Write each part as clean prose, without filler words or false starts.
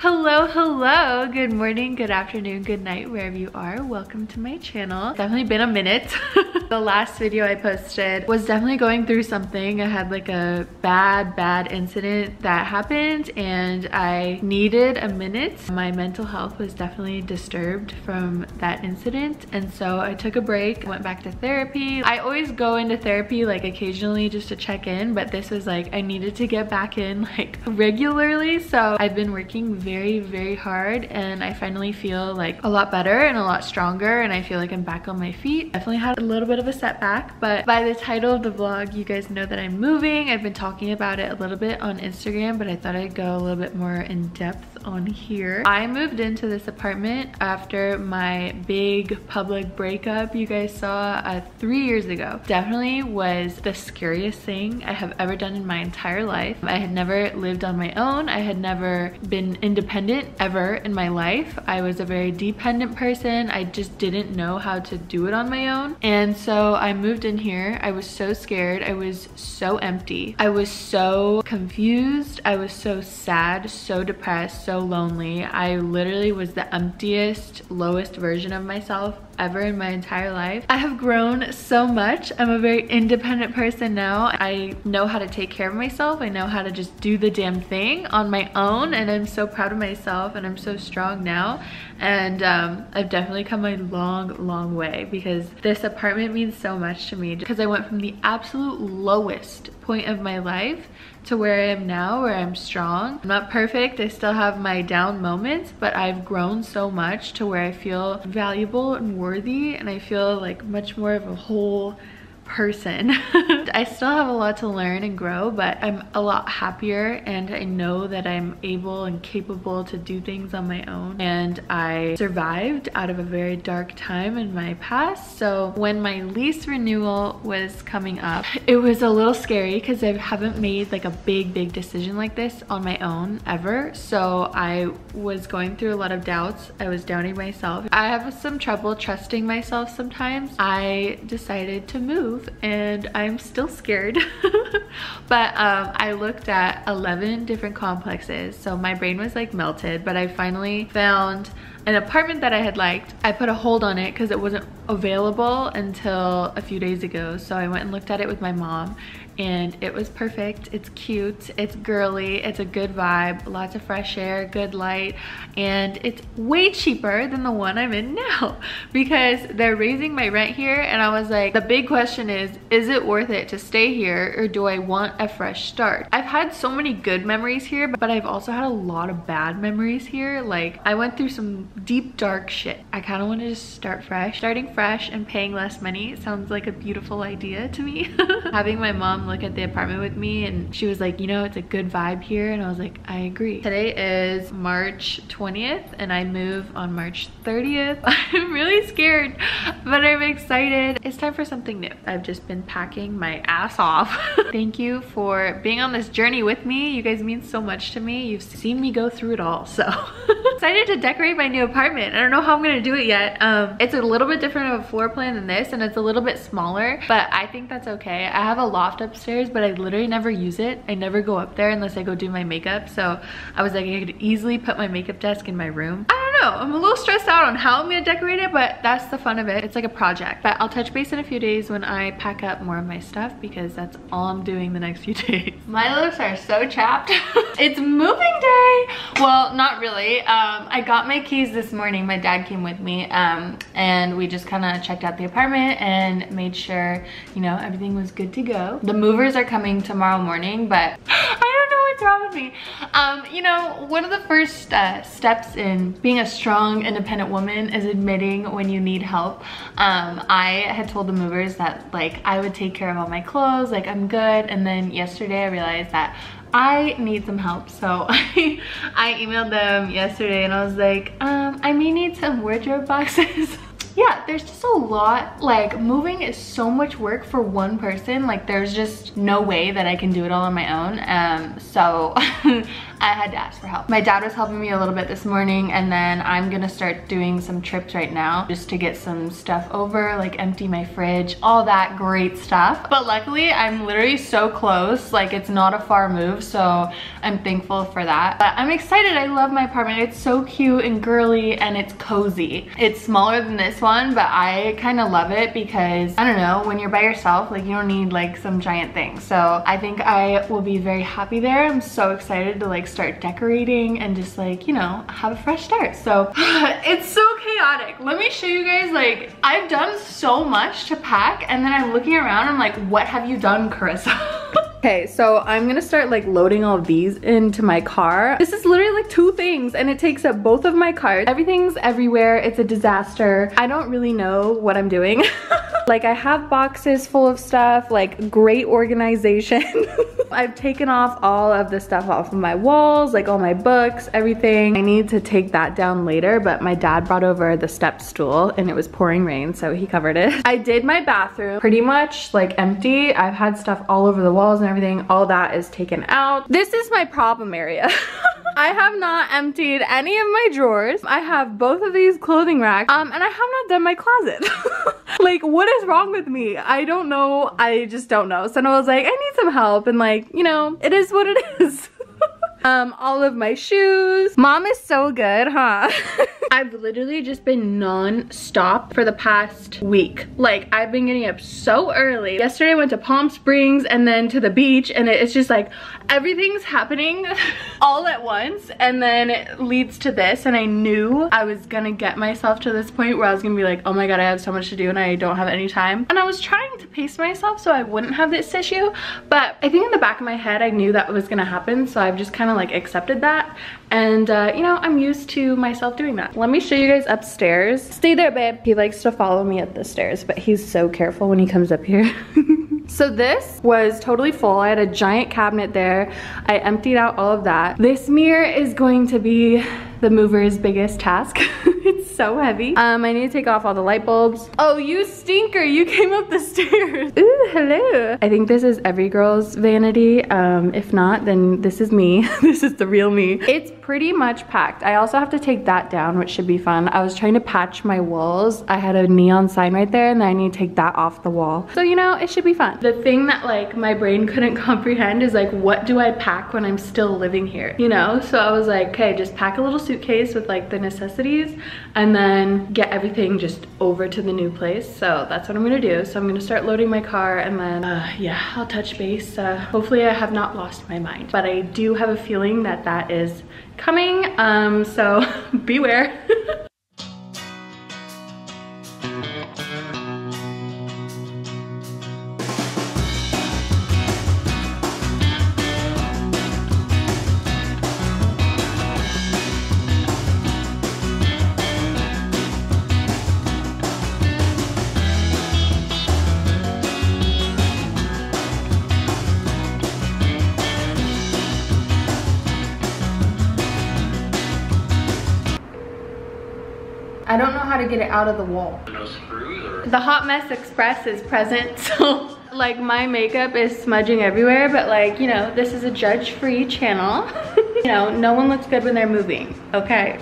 Hello, hello, good morning, good afternoon, good night, wherever you are. Welcome to my channel. Definitely been a minute. The last video I posted was definitely going through something. I had like a bad incident that happened and I needed a minute. My mental health was definitely disturbed from that incident. And so I took a break, went back to therapy. I always go into therapy like occasionally just to check in, but this was like, I needed to get back in like regularly. So I've been working very, very hard and I finally feel like a lot better and a lot stronger and I feel like I'm back on my feet. Definitely had a little bit of a setback, but by the title of the vlog you guys know that I'm moving. I've been talking about it a little bit on Instagram, but I thought I'd go a little bit more in depth on here. I moved into this apartment after my big public breakup you guys saw 3 years ago. Definitely was the scariest thing I have ever done in my entire life. I had never lived on my own. I had never been independent ever in my life. I was a very dependent person. I just didn't know how to do it on my own. And so I moved in here. I was so scared. I was so empty. I was so confused. I was so sad, so depressed, so lonely. I literally was the emptiest, lowest version of myself ever in my entire life. I have grown so much. I'm a very independent person now. I know how to take care of myself. I know how to just do the damn thing on my own, and I'm so proud of myself and I'm so strong now. And I've definitely come a long way because this apartment means so much to me because I went from the absolute lowest point of my life to where I am now, where I'm strong. I'm not perfect. I still have my down moments, but I've grown so much to where I feel valuable and worthy, and I feel like much more of a whole person. I still have a lot to learn and grow, but I'm a lot happier and I know that I'm able and capable to do things on my own, and I survived out of a very dark time in my past. So when my lease renewal was coming up, it was a little scary because I haven't made like a big decision like this on my own ever. So I was going through a lot of doubts. I was doubting myself. I have some trouble trusting myself sometimes. I decided to move and I'm still scared. But I looked at 11 different complexes, so my brain was like melted, but I finally found an apartment that I had liked. I put a hold on it because it wasn't available until a few days ago, so I went and looked at it with my mom and it was perfect. It's cute, it's girly, it's a good vibe, lots of fresh air, good light, and it's way cheaper than the one I'm in now because they're raising my rent here. And I was like, the big question is it worth it to stay here or do I want a fresh start? I've had so many good memories here, but I've also had a lot of bad memories here. Like, I went through some deep dark shit. I kind of want to just start fresh. Starting fresh and paying less money sounds like a beautiful idea to me. Having my mom look at the apartment with me, and she was like, you know, it's a good vibe here, and I was like, I agree. Today is March 20th and I move on March 30th. I'm really scared, but I'm excited. It's time for something new. I've just been packing my ass off. Thank you for being on this journey with me. You guys mean so much to me. You've seen me go through it all, so excited to decorate my new apartment. I don't know how I'm gonna do it yet. It's a little bit different of a floor plan than this, and it's a little bit smaller, but I think that's okay. I have a loft upstairs, but I literally never use it. I never go up there unless I go do my makeup. So I was like, I could easily put my makeup desk in my room. I don't know, I'm a little stressed out on how I'm gonna decorate it, but that's the fun of it. It's like a project. But I'll touch base in a few days when I pack up more of my stuff because that's all I'm doing the next few days. My lips are so chapped. It's moving day. Well, not really. I got my keys this morning. My dad came with me, and we just kind of checked out the apartment and made sure, you know, everything was good to go. The movers are coming tomorrow morning, but I don't know what's wrong with me. You know, one of the first steps in being a strong, independent woman is admitting when you need help. I had told the movers that like I would take care of all my clothes, like I'm good, and then yesterday I realized that I need some help. So I emailed them yesterday and I was like, I may need some wardrobe boxes. Yeah, there's just a lot, like moving is so much work for one person. Like there's just no way that I can do it all on my own. So I had to ask for help. My dad was helping me a little bit this morning, and then I'm gonna start doing some trips right now just to get some stuff over, like empty my fridge, all that great stuff. But luckily I'm literally so close, like it's not a far move, so I'm thankful for that. But I'm excited, I love my apartment. It's so cute and girly and it's cozy. It's smaller than this one, but I kind of love it because, I don't know, when you're by yourself, like you don't need like some giant thing. So I think I will be very happy there. I'm so excited to like start decorating and just like, you know, have a fresh start. So it's so chaotic. Let me show you guys, like I've done so much to pack and then I'm looking around, I'm like, what have you done, Carissa? Okay, so I'm gonna start like loading all of these into my car. This is literally like two things and it takes up both of my cars. Everything's everywhere, it's a disaster. I don't really know what I'm doing. Like I have boxes full of stuff, like great organization. I've taken off all of the stuff off of my walls, like all my books, everything. I need to take that down later, but my dad brought over the step stool and it was pouring rain, so he covered it. I did my bathroom, pretty much like empty. I've had stuff all over the walls and everything. All that is taken out. This is my problem area. I have not emptied any of my drawers. I have both of these clothing racks, and I have not done my closet. Like, what is wrong with me? I don't know, I just don't know. So I was like, I need some help, and like, you know, it is what it is. All of my shoes. Mom is so good, huh? I've literally just been non-stop for the past week. Like, I've been getting up so early. Yesterday I went to Palm Springs and then to the beach, and it's just like everything's happening all at once, and then it leads to this, and I knew I was gonna get myself to this point where I was gonna be like, oh my god, I have so much to do and I don't have any time. And I was trying to pace myself so I wouldn't have this issue, but I think in the back of my head I knew that was gonna happen, so I've just kind of like accepted that, and you know, I'm used to myself doing that. Let me show you guys upstairs. Stay there, babe. He likes to follow me up the stairs, but he's so careful when he comes up here. So this was totally full. I had a giant cabinet there. I emptied out all of that. This mirror is going to be the mover's biggest task. It's so heavy. I need to take off all the light bulbs. Oh, you stinker, you came up the stairs. Ooh, hello. I think this is every girl's vanity. If not, then this is me. This is the real me. It's pretty much packed. I also have to take that down, which should be fun. I was trying to patch my walls. I had a neon sign right there, and then I need to take that off the wall. So, you know, it should be fun. The thing that like my brain couldn't comprehend is like, what do I pack when I'm still living here, you know? So I was like, okay, just pack a little suitcase with like the necessities and then get everything just over to the new place. So that's what I'm gonna do. So I'm gonna start loading my car, and then yeah, I'll touch base. Hopefully I have not lost my mind, but I do have a feeling that that is coming, so beware. I don't know how to get it out of the wall. No screws or... The Hot Mess Express is present, so... Like, my makeup is smudging everywhere, but like, you know, this is a judge-free channel. You know, no one looks good when they're moving, okay?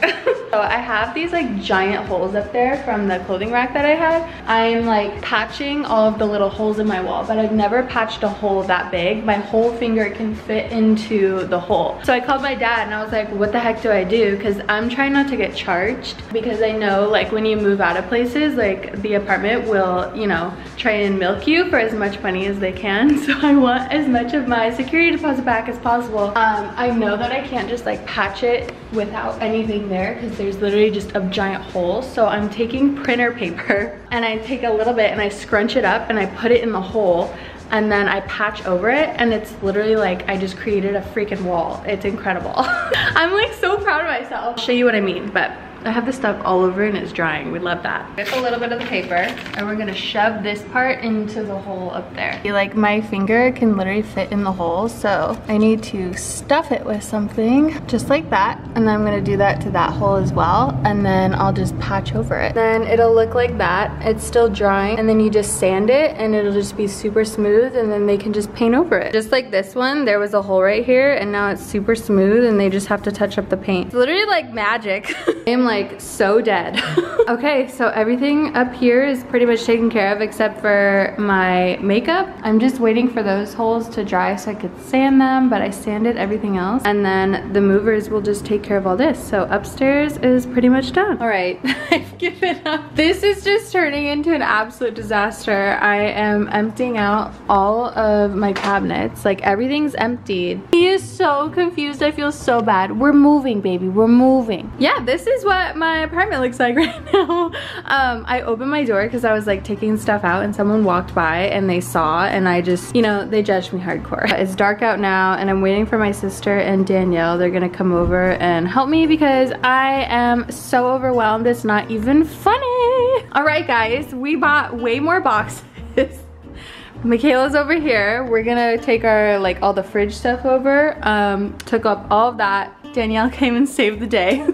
So I have these like giant holes up there from the clothing rack that I had. I'm like patching all of the little holes in my wall, but I've never patched a hole that big. My whole finger can fit into the hole. So I called my dad and I was like, what the heck do I do? Because I'm trying not to get charged, because I know like when you move out of places, like the apartment will, you know, try and milk you for as much money as they can. So I want as much of my security deposit back as possible. I know that I can't just like patch it without anything there, because there's literally just a giant hole. So I'm taking printer paper and I take a little bit and I scrunch it up and I put it in the hole, and then I patch over it, and it's literally like I just created a freaking wall. It's incredible. I'm like so proud of myself. I'll show you what I mean, but I have this stuff all over and it's drying. We love that. Rip a little bit of the paper and we're gonna shove this part into the hole up there. I feel like my finger can literally fit in the hole, so I need to stuff it with something just like that. And then I'm gonna do that to that hole as well. And then I'll just patch over it. Then it'll look like that. It's still drying. And then you just sand it and it'll just be super smooth, and then they can just paint over it. Just like this one, there was a hole right here and now it's super smooth and they just have to touch up the paint. It's literally like magic. I'm like so dead. Okay, so everything up here is pretty much taken care of except for my makeup. I'm just waiting for those holes to dry so I could sand them, but I sanded everything else. And then the movers will just take care of all this. So upstairs is pretty much done. All right, I've given up. This is just turning into an absolute disaster. I am emptying out all of my cabinets. Like everything's emptied. He is so confused. I feel so bad. We're moving, baby. We're moving. Yeah, this is what my apartment looks like right now. I opened my door because I was like taking stuff out and someone walked by and they saw, and I just, you know, they judged me hardcore. It's dark out now and I'm waiting for my sister and Danielle. They're gonna come over and help me because I am so overwhelmed. It's not even funny. All right, guys, we bought way more boxes. Michaela's over here. We're gonna take our, like, all the fridge stuff over. Took up all of that. Danielle came and saved the day.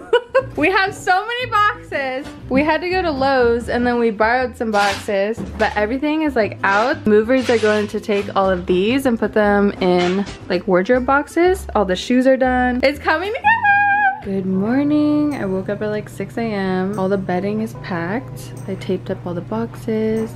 We have so many boxes. We had to go to Lowe's and then we borrowed some boxes, but everything is like out. Movers are going to take all of these and put them in like wardrobe boxes. All the shoes are done. It's coming together. Good morning. I woke up at like 6 a.m. All the bedding is packed. I taped up all the boxes.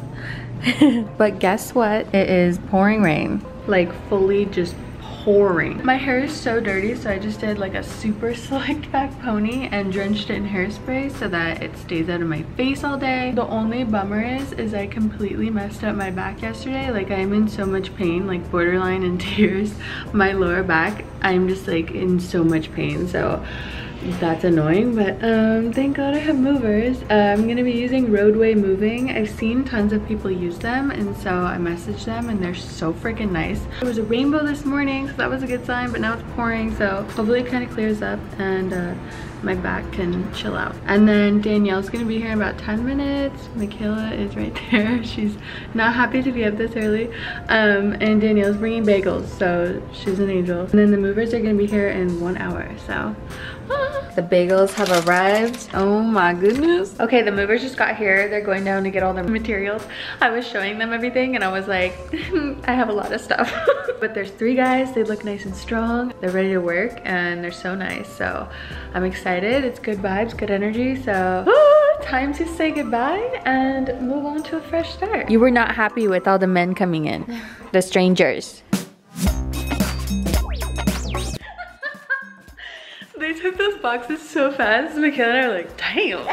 But guess what? It is pouring rain. Like fully just pouring. My hair is so dirty, so I just did like a super slicked back pony and drenched it in hairspray so that it stays out of my face all day. The only bummer is I completely messed up my back yesterday. Like I'm in so much pain, like borderline in tears. My lower back, I'm just like in so much pain, so that's annoying, but thank God I have movers. I'm gonna be using Roadway Moving. I've seen tons of people use them, and so I messaged them and they're so freaking nice. There was a rainbow this morning, so that was a good sign, but now it's pouring, so hopefully it kind of clears up and my back can chill out. And then Danielle's gonna be here in about 10 minutes. Michaela is right there. She's not happy to be up this early. And Danielle's bringing bagels, so she's an angel. And then the movers are gonna be here in 1 hour, so. Ah. The bagels have arrived. Oh my goodness. Okay, the movers just got here. They're going down to get all their materials. I was showing them everything and I was like, I have a lot of stuff. But there's three guys. They look nice and strong. They're ready to work and they're so nice, so I'm excited. It's good vibes, good energy, so time to say goodbye and move on to a fresh start. You were not happy with all the men coming in. The strangers. They took those boxes so fast. Michaela and I were like, damn.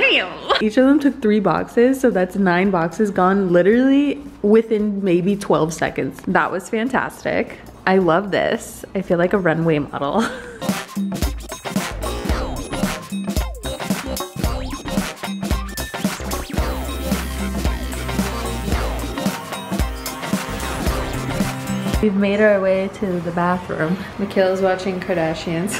Damn. Each of them took 3 boxes, so that's 9 boxes gone literally within maybe 12 seconds. That was fantastic. I love this. I feel like a runway model. We've made our way to the bathroom. Michaela's watching Kardashians.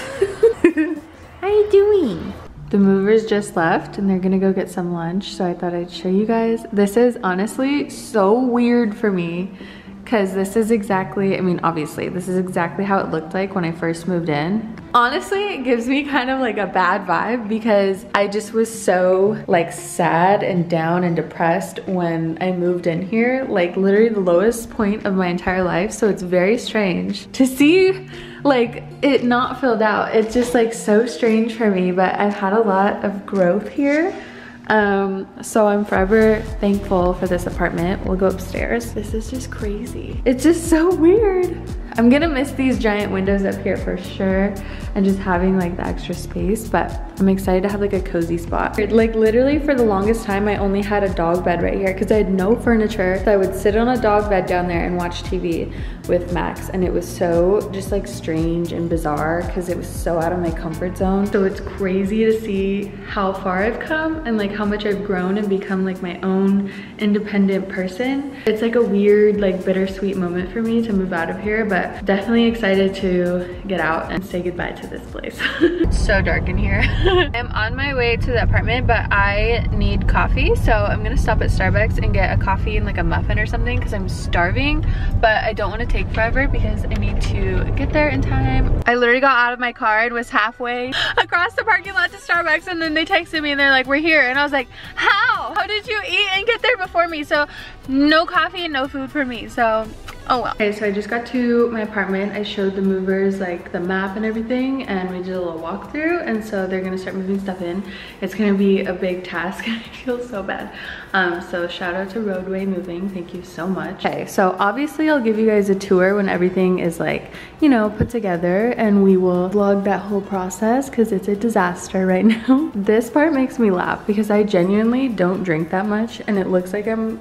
How are you doing? The movers just left and they're gonna go get some lunch, so I thought I'd show you guys. This is honestly so weird for me because this is exactly, I mean obviously, this is exactly how it looked like when I first moved in. Honestly, it gives me kind of like a bad vibe because I just was so like sad and down and depressed when I moved in here, like literally the lowest point of my entire life. So it's very strange to see like it not filled out. It's just like so strange for me, but I've had a lot of growth here. So I'm forever thankful for this apartment. We'll go upstairs. This is just crazy. It's just so weird. I'm gonna miss these giant windows up here for sure and just having like the extra space, but I'm excited to have like a cozy spot. Like literally for the longest time, I only had a dog bed right here because I had no furniture. So I would sit on a dog bed down there and watch TV with Max, and it was so just like strange and bizarre because it was so out of my comfort zone. So it's crazy to see how far I've come and like how much I've grown and become like my own independent person. It's like a weird, like bittersweet moment for me to move out of here, but but definitely excited to get out and say goodbye to this place. It's so dark in here. I'm on my way to the apartment, but I need coffee, so I'm gonna stop at Starbucks and get a coffee and like a muffin or something because I'm starving, but I don't want to take forever because I need to get there in time. I literally got out of my car and was halfway across the parking lot to Starbucks, and then they texted me and they're like, we're here, and I was like, how? How did you eat and get there before me? So no coffee and no food for me, so oh well. Okay, so I just got to my apartment. I showed the movers like the map and everything, and we did a little walkthrough, and so they're gonna start moving stuff in. It's gonna be a big task. I feel so bad. So shout out to Roadway Moving. Thank you so much. Okay, so obviously I'll give you guys a tour when everything is like, you know, put together, and we will vlog that whole process because it's a disaster right now. This part makes me laugh because I genuinely don't drink that much, and it looks like I'm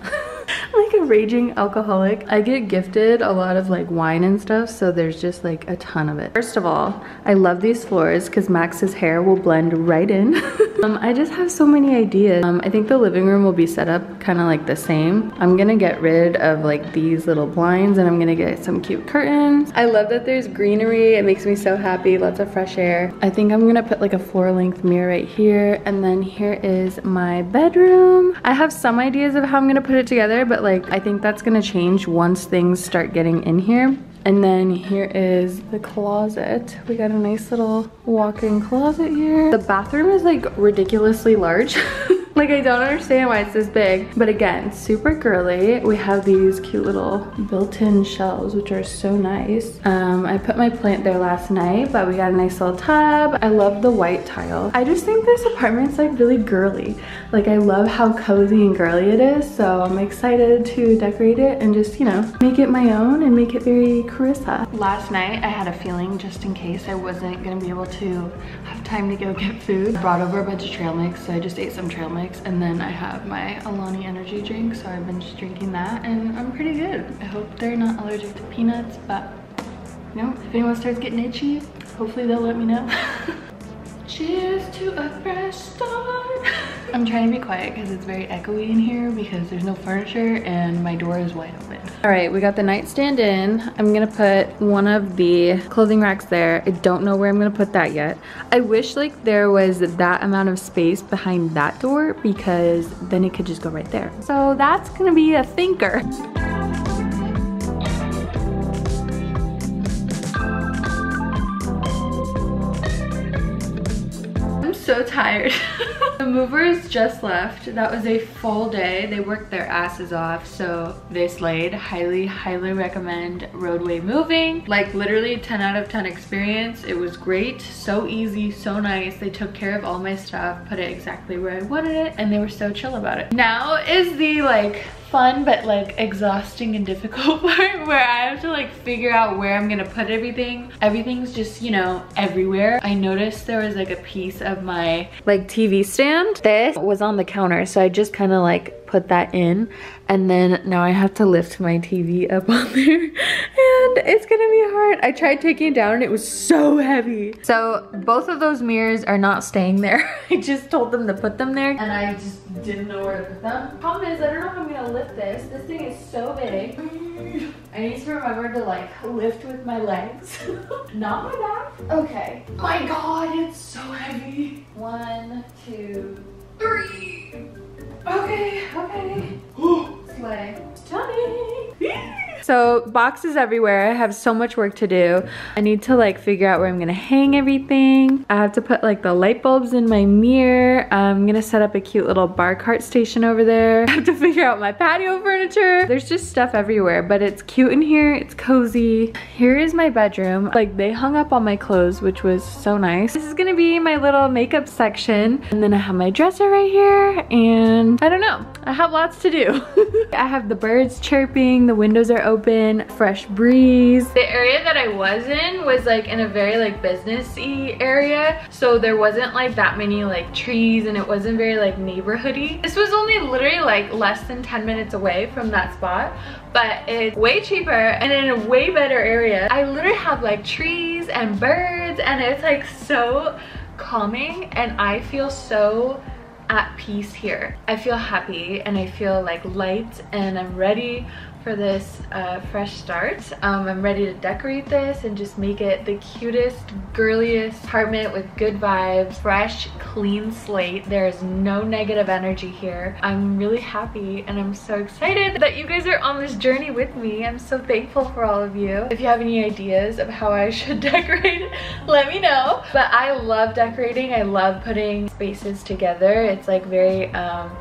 like a raging alcoholic. I get gifted a lot of like wine and stuff, so there's just like a ton of it. First of all, I love these floors because Max's hair will blend right in. I just have so many ideas. I think the living room will be set up kind of like the same. I'm gonna get rid of like these little blinds, and I'm gonna get some cute curtains. I love that there's greenery. It makes me so happy. Lots of fresh air. I think I'm gonna put like a floor length mirror right here, and then here is my bedroom. I have some ideas of how I'm gonna put it together, but like I think that's gonna change once things start getting in here. And then here is the closet. We got a nice little walk-in closet here. The bathroom is like ridiculously large. Like I don't understand why it's this big, but again, super girly. We have these cute little built-in shelves, which are so nice. I put my plant there last night, but we got a nice little tub. I love the white tile. I just think this apartment's like really girly. Like I love how cozy and girly it is, so I'm excited to decorate it and just, you know, make it my own and make it very Carissa. Last night I had a feeling just in case I wasn't gonna be able to have time to go get food. I brought over a bunch of trail mix, so I just ate some trail mix. And then I have my Alani energy drink, so I've been just drinking that, and I'm pretty good. I hope they're not allergic to peanuts, but you know, if anyone starts getting itchy, hopefully they'll let me know. Cheers to a fresh start. I'm trying to be quiet because it's very echoey in here because there's no furniture and my door is wide open. All right, we got the nightstand in. I'm gonna put one of the clothing racks there. I don't know where I'm gonna put that yet. I wish like there was that amount of space behind that door because then it could just go right there. So that's gonna be a thinker. So tired. The movers just left. That was a full day. They worked their asses off, so they slayed. Highly recommend Roadway Moving. Like literally 10 out of 10 experience. It was great, so easy, so nice. They took care of all my stuff, put it exactly where I wanted it, and they were so chill about it. Now is the like fun but like exhausting and difficult part where I have to like figure out where I'm gonna put everything. Everything's just, you know, everywhere. I noticed there was like a piece of my like TV stand. This was on the counter, so I just kind of like put that in, and then now I have to lift my TV up on there, and it's gonna be hard. I tried taking it down and it was so heavy. So both of those mirrors are not staying there. I just told them to put them there and I just didn't know where to put them. Problem is, I don't know if I'm gonna lift this. This thing is so big. I need to remember to like lift with my legs, not my back. Okay. My God, it's so heavy. 1, 2, 3. Okay, okay. Sweating. Tummy. So boxes everywhere. I have so much work to do. I need to like figure out where I'm gonna hang everything. I have to put like the light bulbs in my mirror. I'm gonna set up a cute little bar cart station over there. I have to figure out my patio furniture. There's just stuff everywhere, but it's cute in here. It's cozy. Here is my bedroom. Like they hung up all my clothes, which was so nice. This is gonna be my little makeup section. And then I have my dresser right here. And I don't know, I have lots to do. I have the birds chirping, the windows are open. Fresh breeze. The area that I was in was like in a very like businessy area, so there wasn't like that many like trees, and it wasn't very like neighborhoody. This was only literally like less than 10 minutes away from that spot, but it's way cheaper and in a way better area. I literally have like trees and birds, and it's like so calming, and I feel so at peace here. I feel happy and I feel like light, and I'm ready for this fresh start. I'm ready to decorate this and just make it the cutest, girliest apartment with good vibes, fresh, clean slate. There is no negative energy here. I'm really happy and I'm so excited that you guys are on this journey with me. I'm so thankful for all of you. If you have any ideas of how I should decorate, let me know. But I love decorating. I love putting spaces together. It's like very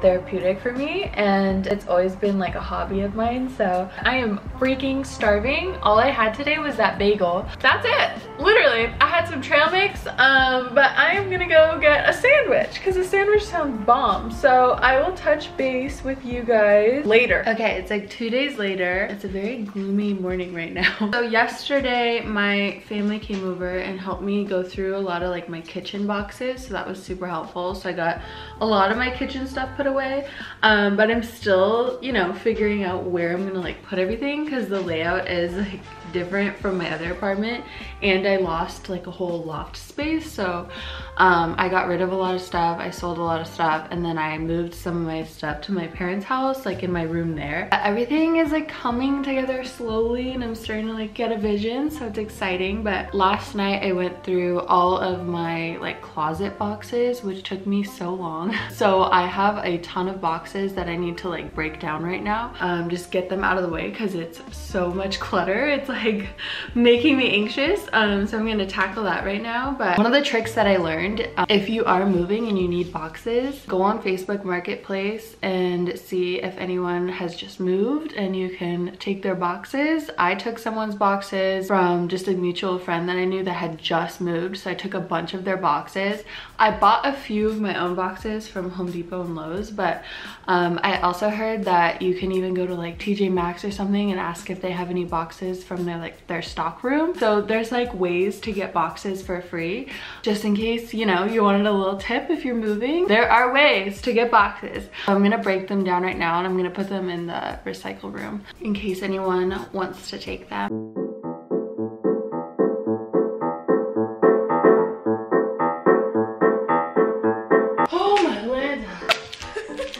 therapeutic for me, and it's always been like a hobby of mine. So I am freaking starving. All I had today was that bagel. That's it. Literally, I had some trail mix, but I'm gonna go get a sandwich because a sandwich sounds bomb. So I will touch base with you guys later. Okay, it's like 2 days later. It's a very gloomy morning right now. So yesterday my family came over and helped me go through a lot of like my kitchen boxes, so that was super helpful. So I got a lot of my kitchen stuff put away, but I'm still, you know, figuring out where I'm gonna like put everything because the layout is like different from my other apartment, and I lost like a whole loft space. So I got rid of a lot of stuff, I sold a lot of stuff, and then I moved some of my stuff to my parents' house, like in my room there. Everything is like coming together slowly and I'm starting to like get a vision, so it's exciting. But last night I went through all of my like closet boxes, which took me so long. So I have a ton of boxes that I need to like break down right now, just get them out of the way because it's so much clutter. It's like making me anxious, so I'm gonna tackle that right now. But one of the tricks that I learned, if you are moving and you need boxes, go on Facebook Marketplace and see if anyone has just moved and you can take their boxes. I took someone's boxes from just a mutual friend that I knew that had just moved, so I took a bunch of their boxes. I bought a few of my own boxes from Home Depot and Lowe's, but I also heard that you can even go to like TJ Maxx or something and ask if they have any boxes from their stock room. So there's like ways to get boxes for free, just in case, you know, you wanted a little tip if you're moving. There are ways to get boxes. I'm gonna break them down right now and I'm gonna put them in the recycle room in case anyone wants to take them.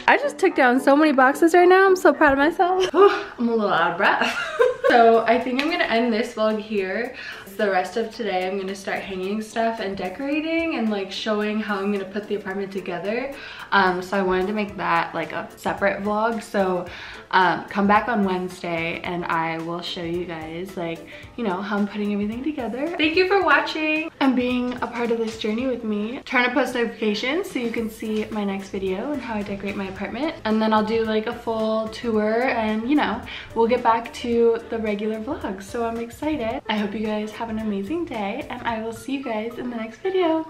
I just took down so many boxes right now. I'm so proud of myself. Oh, I'm a little out of breath. So I think I'm gonna end this vlog here. The rest of today I'm gonna start hanging stuff and decorating and like showing how I'm gonna put the apartment together. So I wanted to make that like a separate vlog. So come back on Wednesday and I will show you guys like, you know, how I'm putting everything together. Thank you for watching and being a part of this journey with me. Turn on post notifications so you can see my next video and how I decorate my apartment, and then I'll do like a full tour and, you know, we'll get back to the regular vlog. So I'm excited. I hope you guys have an amazing day, and I will see you guys in the next video.